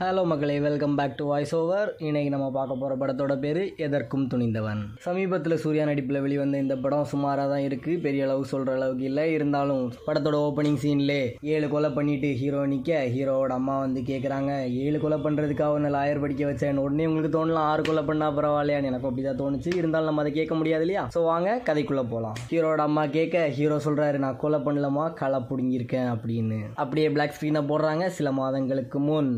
Hello Magalay, welcome back to Voiceover. Over. நம்ம பார்க்க போற படத்தோட பேரு எதற்கும் துணிந்தவன். சமீபத்துல சூர்யா நடிப்புல வெளிவந்த இந்த படம் சுமாரா தான் இருக்கு. பெரிய அளவு சொல்ற அளவுக்கு இல்ல. இருந்தாலும் படத்தோட ஓபனிங் சீன்ல 7 கொலை பண்ணிட்டு ஹீரோ நிக்க ஹீரோவோட அம்மா வந்து கேக்குறாங்க 7 கொலை பண்றதுக்கு அவன லாயர் படிக்க வச்சேன். உடனே உங்களுக்கு தோணலாம் 6 கொலை பண்ணா பரவாயில்லையா? எனக்கு அப்படிதான் தோணுச்சு. இருந்தாலும் நம்ம அதை கேட்க முடியாது இல்லையா? சோ வாங்க கதைக்குள்ள போலாம். ஹீரோவோட அம்மா கேக்க ஹீரோ சொல்றாரு நான் கொலை பண்ணலமா களை புடுங்கி இருக்கேன் அப்படினு. அப்படியே Black Screen-அ போடுறாங்க. சில மாதங்களுக்கு முன்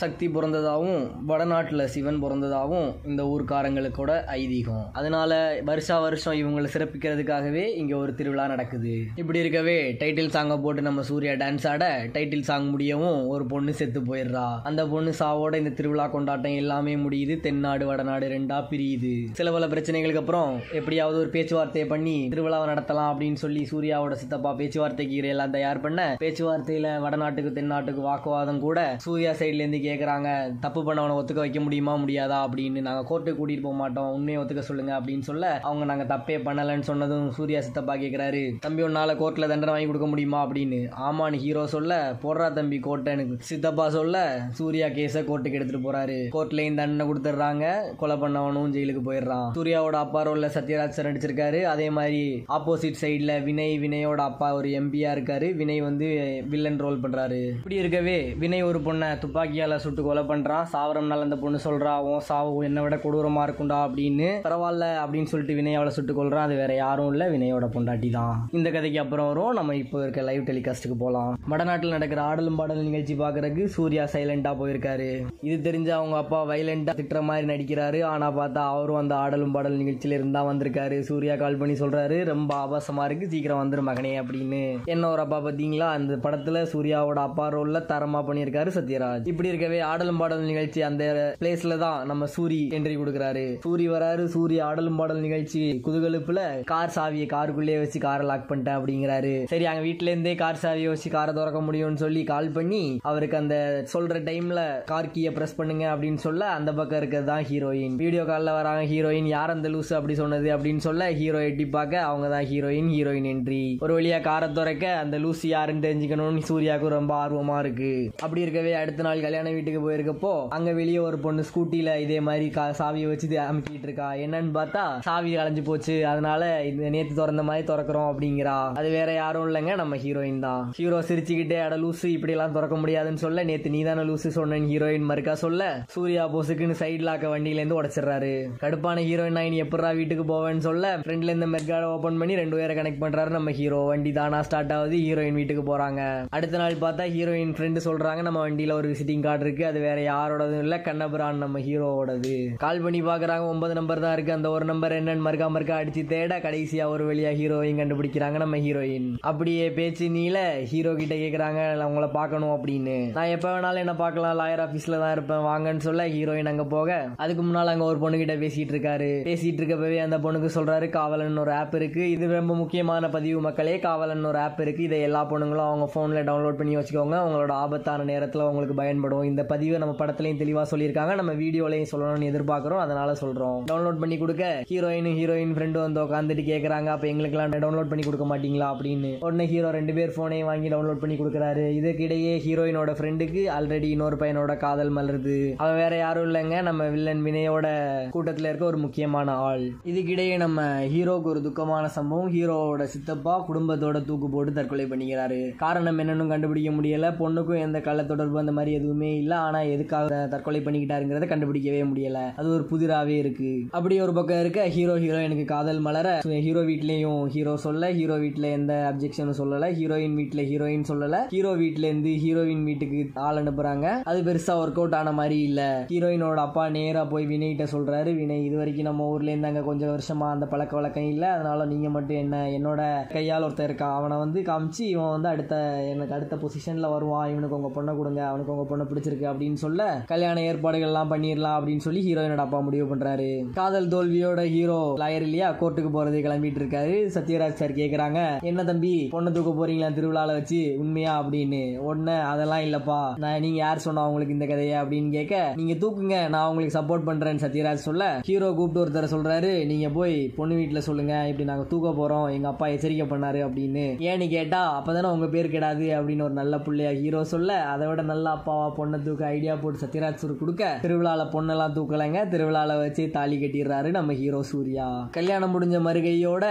சக்தி பிறந்ததாகவும் வடநாட்டுல சிவன் பிறந்ததாகவும் இந்த ஊர்காரங்களுக்கோட ஐதீகம். அதனால வருஷா வருஷம் இவங்களை சிறப்பிக்கிறதுக்காகவே இங்க ஒரு திருவிழா நடக்குது. இப்படி இருக்கவே டைட்டில் சாங்கை போட்டு நம்ம சூர்யா டான்ஸ் ஆட டைட்டில் சாங் முடியவும் ஒரு பொண்ணு செத்து போயிடுறா. அந்த பொண்ணு சாவோட இந்த திருவிழா கொண்டாட்டம் எல்லாமே முடியுது. தென்னாடு வடநாடு ரெண்டா பிரியுது. சில பல பிரச்சனைகளுக்கு அப்புறம் எப்படியாவது ஒரு பேச்சுவார்த்தையை பண்ணி திருவிழாவை நடத்தலாம் அப்படின்னு சொல்லி சூர்யாவோட சித்தப்பா பேச்சுவார்த்தைக்கு எல்லாம் தயார் பண்ண பேச்சுவார்த்தையில வடநாட்டுக்கு தென்னாட்டுக்கு வாக்குவாதம் கூட சூர்யா சைட்ல இருந்து கேக்குறாங்க தப்பு பண்ணவனை ஒத்துக்க வைக்க முடியுமா முடியாதா அப்படின்னு. நாங்க கோர்ட்டுக்கு கூட்டிட்டு போக மாட்டோம், உண்மையை ஒத்துக்க சொல்லுங்க அப்படின்னு சொல்ல அவங்க நாங்க தப்பே பண்ணலன்னு சொன்னதும் சூர்யா சித்தப்பா கேக்குறாரு தம்பி உன்னால கோர்ட்ல தண்டனை வாங்கி கொடுக்க முடியுமா அப்படின்னு. ஆமான்னு ஹீரோ சொல்ல போடுறா தம்பி கோர்ட்டனுக்கு சித்தப்பா சொல்ல சூர்யா கேஸ கோர்ட்டுக்கு எடுத்துட்டு போறாரு. கோர்ட்லயும் தண்டனை கொடுத்துடுறாங்க. கொலை பண்ணவனும் ஜெயிலுக்கு போயிடுறான். சூர்யாவோட அப்பா ரோல்ல சத்யராஜ் சார் நடிச்சிருக்காரு. அதே மாதிரி ஆப்போசிட் சைட்ல வினயோட அப்பா ஒரு எம்பியா இருக்காரு. வினய் வந்து வில்லன் ரோல் பண்றாரு. இப்படி இருக்கவே வினய் ஒரு பொண்ணை துப்பாக்கியால சுட்டு கொலை பண்றான். சாவரம்னால அந்த பொண்ணு சொல்றா உன் சாவு என்ன விட கொடூரமா இருக்கும்டா அப்படின்னு. பரவாயில்ல அப்படின்னு சொல்லிட்டு வினயாவளை சுட்டு கொல்றான். அது வேற யாரும் இல்ல வினயோட பொண்டாட்டி தான். இந்த கதைக்கு அப்புறம் வரும். நம்ம இப்போ இருக்க லைவ் டெலிகாஸ்டுக்கு போலாம். வடநாட்டில் நடக்கிற ஆடலும் பாடலும் நிகழ்ச்சி பாக்குறதுக்கு சூர்யா சைலண்டா போயிருக்காரு. இது தெரிஞ்ச அவங்க அப்பா வயலண்டா திட்டுற மாதிரி நடிக்கிறாரு. ஆனா பார்த்தா அவரும் அந்த ஆடலும் பாடல் நிகழ்ச்சியில இருந்தா வந்திருக்காரு. சூர்யா கால் பண்ணி சொல்றாரு ரொம்ப ஆபாசமா இருக்கு, சீக்கிரம் வந்துரு மகனே அப்படின்னு. என்ன ஒரு அப்பா பாத்தீங்களா? அந்த படத்துல சூர்யாவோட அப்பா ரோல்ல தரமா பண்ணியிருக்காரு சத்யராஜ். இப்படி இருக்கவே ஆடலும் பாடல் நிகழ்ச்சி அந்த பிளேஸ்ல தான் நம்ம சூரி என்ட்ரி கொடுக்கிறாரு. சூரி வராரு. சூரிய ஆடலும் பாடல் நிகழ்ச்சி குதுகலுப்புல கார் சாவியை காருக்குள்ளே வச்சு காரை லாக் பண்ணிட்டேன் அப்படிங்கிறாரு. சரி அங்க வீட்டுல இருந்தே கார் சாவியை வச்சு காரை திறக்க முடியும்னு சொல்லி கால் பண்ணி அவருக்கு அந்த சொல்ற டைம்ல கார் கீயை பிரஸ் பண்ணுங்க அப்படின்னு சொல்ல அந்த பக்கம் இருக்கிறது தான் ஹீரோயின். வீடியோ கால்ல வராங்க ஹீரோயின். யார் அந்த லூசு அப்படி சொன்னது அப்படின்னு சொல்ல ஹீரோ எட்டி பார்க்க அவங்க தான் ஹீரோயின் என்ட்ரி. ஒரு வழியா காரை திறக்க அந்த லூசு யாருன்னு தெரிஞ்சுக்கணும்னு சூர்யாவுக்கு ரொம்ப ஆர்வமா இருக்கு. அப்படி இருக்கவே அடுத்த நாள் கல்யாண வீட்டுக்கு போயிருக்கப்போ அங்க வெளியே ஒரு பொண்ணு ஸ்கூட்டில இதே மாதிரி சாவியை வச்சு அமுக்கிட்டு இருக்கா. என்னன்னு பார்த்தா சாவி அலைஞ்சு போச்சு, அதனால நேத்து திறந்த மாதிரி திறக்கிறோம் அப்படிங்கிறா. அது வேற யாரும் இல்லைங்க நம்ம ஹீரோயின் தான். ஹீரோ சிரிச்சுக்கிட்டே அட லூசு இப்படி எல்லாம் திறக்க முடியாதுன்னு சொல்ல நேத்து நீ தானே லூசு சொன்னேன்னு ஹீரோயின் மறுக்கா சொல்ல சூர்யா போசுக்குன்னு சைட்ல ஆக்க வண்டியில இருந்து உடைச்சிடுறாரு. கடுப்பான ஹீரோயின் நீ எப்படா வீட்டுக்கு போவேன்னு சொல்ல ஃப்ரெண்ட்ல இருந்து மெர்கார்டை ஓபன் பண்ணி 2 பேரை கனெக்ட் பண்றாரு நம்ம ஹீரோ. வண்டி தானா ஸ்டார்ட் ஆகுது. ஹீரோயின் வீட்டுக்கு போறாங்க. அடுத்த நாள் பார்த்தா ஹீரோயின் ஃப்ரெண்டு சொல்றாங்க நம்ம வண்டியில ஒரு விசிட்டிங் கார்டு இருக்கு, அது வேற யாரோடதும் இல்ல கண்ணபிரான் நம்ம ஹீரோவோடது. கால் பண்ணி பாக்குறாங்க 9 நம்பர் தான் இருக்கு. அந்த ஒரு நம்பர் என்னன்னு மறுக்கா அடிச்சு தேட கடைசியா ஒரு வழியா ஹீரோயின் கண்டுபிடிக்கிறாங்க நம்ம ஹீரோயின். அப்படியே பேச்சு நீல ஹீரோ கிட்ட கேக்குறாங்க அவங்கள பாக்கணும் அப்படின்னு. நான் எப்ப வேணாலும் என்ன பாக்கலாம், லாயர் ஆபீஸ்ல தான் இருப்பேன் வாங்கன்னு சொல்ல ஹீரோயின் அங்க போக அதுக்கு முன்னால அங்க ஒரு பொண்ணு கிட்ட பேசிட்டு இருக்கப்பவே அந்த பொண்ணுக்கு சொல்றாரு காவலன் ஒரு ஆப் இருக்கு, இது ரொம்ப முக்கியமான பதிவு மக்களே, காவலன் ஒரு ஆப் இருக்கு, இதை எல்லா பொண்ணுங்களும் அவங்க போன்ல டவுன்லோட் பண்ணி வச்சுக்கோங்க, அவங்களோட ஆபத்தான நேரத்துல உங்களுக்கு பயன்படும். இந்த பதிவை நம்ம படத்திலையும் தெளிவா சொல்லியிருக்காங்க, நம்ம வீடியோலையும் சொல்லணும்னு எதிர்பார்க்கிறோம், அதனால சொல்றோம். டவுன்லோட் பண்ணி கொடுக்க ஹீரோயினும் ஹீரோயின் ஃப்ரெண்டும் வந்து உட்காந்துட்டு கேட்கறாங்க அப்ப எங்களுக்கெல்லாம் டவுன்லோட் பண்ணி கொடுக்க மாட்டீங்களா அப்படின்னு. உடனே ஹீரோ 2 பேர் போனையும் வாங்கி டவுன்லோட் பண்ணி கொடுக்குறாரு. இதுக்கிடையே ஹீரோயினோட ஃப்ரெண்டுக்கு ஆல்ரெடி இன்னொரு பையனோட காதல் மலருது. அவன் வேற யாரும் இல்லைங்க நம்ம வில்லன் வினயோட கூட்டத்துல இருக்க ஒரு முக்கியமான ஆள். இதுக்கிடையே நம்ம ஹீரோக்கு ஒரு துக்கமான சம்பவம். ஹீரோவோட சித்தப்பா குடும்பத்தோட தூக்கு போட்டு தற்கொலை பண்ணிக்கிறாரு. காரணம் என்னன்னு கண்டுபிடிக்க முடியல. பொண்ணுக்கும் எந்த கால தொடர்பு அந்த மாதிரி எதுவுமே இல்ல. ஆனா எதுக்காக தற்கொலை பண்ணிக்கிட்டாருங்கிறத கண்டுபிடிக்கவே முடியல. அது ஒரு புதிராவே இருக்கு. அப்படி ஒரு பக்கம் இருக்க ஹீரோ ஹீரோயினுக்கு காதல் மலர ஹீரோ வீட்லயும் ஹீரோ சொல்ல ஹீரோ வீட்ல எந்த அப்ஜெக்ஷனும் சொல்லல. ஹீரோயின் வீட்ல ஹீரோயின் சொல்லல. ஹீரோ வீட்ல இருந்து ஹீரோயின் வீட்டுக்கு ஆள் அனுப்புறாங்க. அது பெருசா ஒர்க் அவுட் ஆன மாதிரி இல்ல. ஹீரோயினோட அப்பா நேரா போய் வினய்கிட்ட சொல்றாரு வினய் இது வரைக்கும் நம்ம ஊர்ல இருந்து அங்க கொஞ்சம் வருஷமா அந்த பழக்க வழக்கம் இல்ல, அதனால நீங்க மட்டும் என்ன என்னோட கையால் ஒருத்தர் இருக்கான் அவனை வந்து காமிச்சு இவன் வந்து எனக்கு அடுத்த பொசிஷன்ல வருவான், இவனுக்கு உங்க பொண்ணை கொடுங்க, அவனுக்கு உங்க பொண்ணை பிடிச்சிருக்கு அப்படின்னு சொல்ல கல்யாண ஏற்பாடுகள் எல்லாம் பண்ணிடலாம் அப்படின்னு சொல்லி ஹீரோயினோட அப்பா முடிவு பண்றாரு. காதல் தோல்வியோட ஹீரோ லாயர் இல்லையா கோர்ட்டுக்கு போறது கிளம்பிட்டு இருக்காரு. சத்யராஜ் சார் கேக்குறாங்க என்ன தம்பி பொண்ணை தூக்க போறீங்களா திருவிழால வச்சு உண்மையா அப்படின்னு. உடனே அதெல்லாம் இல்லப்பா, நான் நீங்க யார் சொன்னா உங்களுக்கு இந்த கதையை அப்படின்னு கேட்க நீங்க தூக்குங்க நான் உங்களுக்கு சப்போர்ட் பண்றேன்னு சத்யராஜ் சொல்ல ஹீரோ கூப்பிட்டு ஒருத்தர சொல்றாரு நீங்க போய் பொண்ணு வீட்டுல சொல்லுங்க இப்படி நாங்க தூக்க போறோம், எங்க அப்பா எச்சரிக்கை பண்ணாரு அப்படின்னு. ஏன்னு கேட்டா அப்பதானே உங்க பேர் கெடாது அப்படின்னு ஒரு நல்ல பிள்ளையா ஹீரோ சொல்ல அதை விட நல்லா அப்பாவா பொண்ணை தூக்க ஐடியா போட்டு சத்யராஜ் சூர் கொடுக்க திருவிழால பொண்ணெல்லாம் தூக்கலைங்க. திருவிழால வச்சு தாலி கட்டிடுறாரு நம்ம ஹீரோ சூர்யா. கல்யாணம் முடிஞ்ச மறுகையோட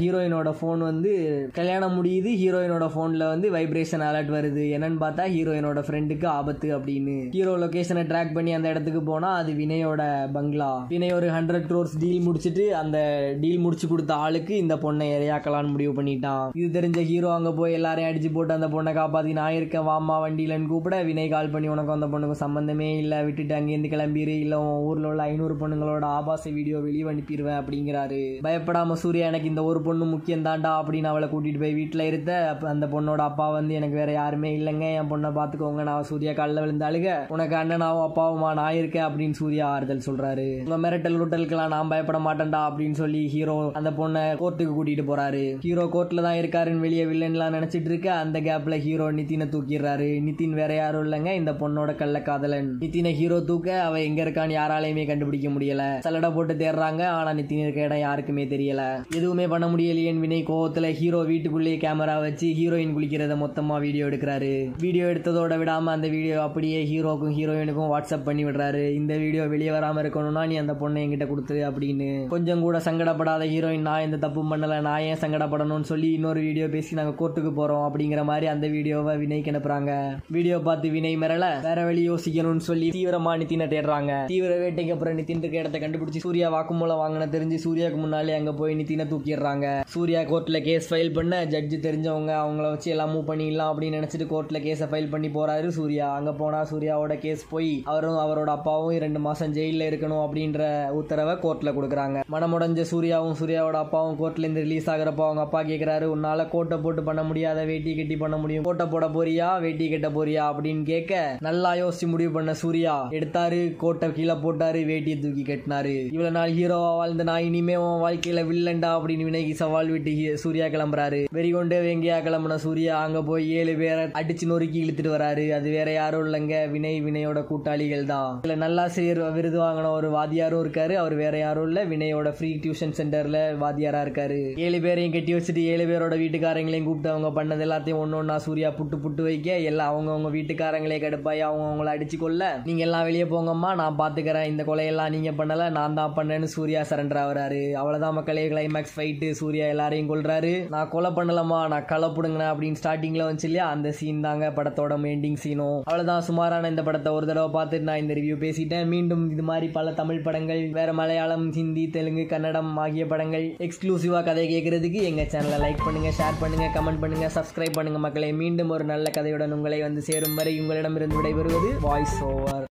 ஹீரோயினோட போன் வந்து கல்யாணம் முடியுது. ஹீரோயினோட போன்ல வந்து வைப்ரேஷன் அலர்ட் வருது. என்னன்னு பார்த்தா ஹீரோயினோட ஃப்ரெண்டுக்கு ஆபத்து அப்படின்னு. ஹீரோ லொகேஷனை ட்ராக் பண்ணி அந்த இடத்துக்கு போனா அது வினயோட பங்களா. வினய் ஒரு 100 crores டீல் முடிச்சுட்டு அந்த டீல் முடிச்சு கொடுத்த ஆளுக்கு இந்த பொண்ணை எரையாக்கலான்னு முடிவு பண்ணிட்டான். இது தெரிஞ்ச ஹீரோ அங்க போய் எல்லாரையும் அடிச்சு போட்டு அந்த பொண்ணை காப்பாத்தி நான் இருக்கேன் வாமா வண்டியிலன்னு கூப்பிட வினய் கால் பண்ணி உனக்கு அந்த பொண்ணுக்கு சம்பந்தமே இல்லை, விட்டுட்டு அங்கேருந்து கிளம்பிடு, இல்லை ஊரில் உள்ள 500 பொண்ணுங்களோட ஆபாச வீடியோ வெளியே அனுப்பிடுவேன் அப்படிங்கிறாரு. பயப்படாம சூர்யா எனக்கு இந்த ஒரு பொண்ணு முக்கியம் தாண்டா அப்படின்னு அவளை கூட்டிட்டு போய் வீட்டில் இருந்த அந்த பொண்ணோட அப்பா வந்து எனக்கு வேற யாருமே இல்லைங்க, என் பொண்ணை பார்த்துக்கோங்க, நான் சூர்யா காலில் விழுந்தாளுக, உனக்கு அண்ணனாவும் அப்பாவுமா நான் இருக்கேன் அப்படின்னு சூர்யா ஆறுதல் சொல்றாரு. உங்க மிரட்டல் லுட்டலுக்கெல்லாம் நான் பயப்பட மாட்டேன்டா அப்படின்னு சொல்லி ஹீரோ அந்த பொண்ணை கோர்ட்டுக்கு கூட்டிட்டு போறாரு. ஹீரோ கோர்ட்ல தான் இருக்காருன்னு வெளியே வில்லன்லாம் நினைச்சிட்டு இருக்க அந்த கேப்ல ஹீரோ நிதினை தூக்கிடுறாரு. நிதின் வேற யாரும் இல்லைங்க, இந்த பொண்ணோட கள்ள காதலன். நிதினை ஹீரோ தூக்க அவ எங்க இருக்கான்னு யாராலையுமே கண்டுபிடிக்க முடியல. சலடை போட்டு தேடுறாங்க, ஆனா நிதின் இருக்க இடம் யாருக்குமே தெரியல. எதுவுமே பண்ண முடியலையேன்னு வினய் கோவத்துல ஹீரோ வீட்டுக்குள்ளேயே கேமரா வச்சு ஹீரோயின் குளிக்கிறத மொத்தமா வீடியோ எடுக்கிறாரு. வீடியோ எடுத்ததோட விடாம அந்த வீடியோ அப்படியே ஹீரோக்கும் ஹீரோயினுக்கும் வாட்ஸ்அப் பண்ணி விடுறாரு. இந்த வீடியோ வெளியே வராம இருக்கணும்னா நீ அந்த பொண்ணை என்கிட்ட கொடுத்துரு அப்படின்னு. கொஞ்சம் கூட சங்கடப்படாத ஹீரோயின் நான் இந்த தப்பு பண்ணல, நான் ஏன் சங்கடப்படணும்னு சொல்லி இன்னொரு வீடியோ பேசி நாங்க கோர்ட்டுக்கு போறோம் அப்படிங்கிற மாதிரி அந்த வீடியோவை வினய்க்கு அனுப்புறாங்க. வீடியோ பார்த்து வினய் மிரள வேற வழி யோசிக்கணும்னு சொல்லி தீவிரமா நிதினை தேடுறாங்க. தீவிர வேட்டைக்கு அப்புறம் நிதின் இருக்க இடத்தை கண்டுபிடிச்சி சூர்யா வாக்குமூலம் வாங்கின தெரிஞ்சு சூர்யாக்கு முன்னாலே அங்க போய் நிதினை தூக்கிடுறாங்க. சூர்யா கோர்ட்ல கேஸ் ஃபைல் பண்ண ஜட்ஜு தெரிஞ்சவங்க, அவங்கள வச்சு எல்லாம் மூவ் பண்ணிடலாம் அப்படின்னு நினைச்சிட்டு கோர்ட்ல கேஸை ஃபைல் பண்ணி போறாரு சூர்யா. அங்க போனா சூர்யாவோட கேஸ் போய் அவரும் அவரோட அப்பாவும் 2 மாசம் ஜெயில இருக்கணும் அப்படின்ற உத்தரவை கோர்ட்ல கொடுக்குறாங்க. மனமுடைஞ்ச சூர்யாவும் சூர்யாவோட அப்பாவும் கோர்ட்ல இருந்து ரிலீஸ் ஆகிறப்ப அவங்க அப்பா கேட்கிறாரு, உன்னால கோட்டை போட்டு பண்ண முடியாத வேட்டி கட்டி பண்ண முடியும், கோட்டை போட போறியா வேட்டி கட்ட போறியா அப்படின்னு கேட்க நல்லா யோசிச்சு முடிவு பண்ண சூர்யா எடுத்தாரு கோட்டை கீழே போட்டாரு வேட்டியை தூக்கி கட்டினாரு. இவ்வளவு நாள் ஹீரோவா வாழ்ந்த நான் இனிமே உன் வாழ்க்கையில வில்லண்டா அப்படின்னு வினய்க்கு சவால் விட்டு சூர்யா கிளம்புறாரு. வெறிகொண்டு வெங்கியா கிளம்புன சூர்யா அங்க போய் 7 பேரை அடிச்சு நொறுக்கி இழுத்துட்டு வராரு. அது வேற யாரும் இல்லைங்க, வினய் வினயோட கூட்டாளிகள் தான். இதுல நல்லாசிரியர் விருது வாங்கின ஒரு வாதியாரும் இருக்காரு, அவர் வேற யாரும் இல்ல வினயோட ஃப்ரீ டியூஷன் சென்டர்ல வாதியாரா இருக்காரு. 7 பேரையும் கட்டி வச்சுட்டு 7 பேரோட வீட்டுக்காரங்களையும் கூப்பிட்டு அவங்க பண்ணது எல்லாத்தையும் ஒன்னொன்னா சூர்யா புட்டு புட்டு வைக்க எல்லாம் அவங்கவுங்க வீட்டுக்காரங்களே கடுப்பாய் அவங்கவுங்களை அடிச்சு கொள்ள நீங்க எல்லாம் வெளியே போங்கம்மா நான் பாத்துக்கிறேன், இந்த கொலையெல்லாம் நீங்க பண்ணல நான் தான் பண்ணேன்னு சூர்யா சரண்டர் ஆகுறாரு. அவ்வளவுதான் மக்களே கிளைமேக்ஸ் ஃபைட்டு. சூர்யா எல்லாரையும் கொள்றாரு. நான் கொலை பண்ணலமா நான் கலப்புடுங்க அப்படின்னு ஸ்டார்டிங்ல வந்து இல்லையா அந்த சீன் தாங்க படத்தோட எண்டிங் சீனும். அவ்வளவுதான் சுமாரான இந்த படத்தை ஒரு தடவை பார்த்துட்டு நான் இந்த ரிவ்யூ பேசிட்டேன். மீண்டும் இது மாதிரி பல தமிழ் படங்கள் வேற மலையாளம் ஹிந்தி தெலுங்கு கன்னடம் ஆகிய படங்கள் எக்ஸ்க்ளூசிவா கதை கேட்கறதுக்கு எங்க சேனலை லைக் பண்ணுங்க, ஷேர் பண்ணுங்க, கமெண்ட் பண்ணுங்க, சப்ஸ்கிரைப் பண்ணுங்க மக்களே. மீண்டும் ஒரு நல்ல கதையுடன் உங்களை வந்து சேரும் வரை உங்களிடமிருந்து விடைபெறுவது வாய்ஸ் ஓவர்.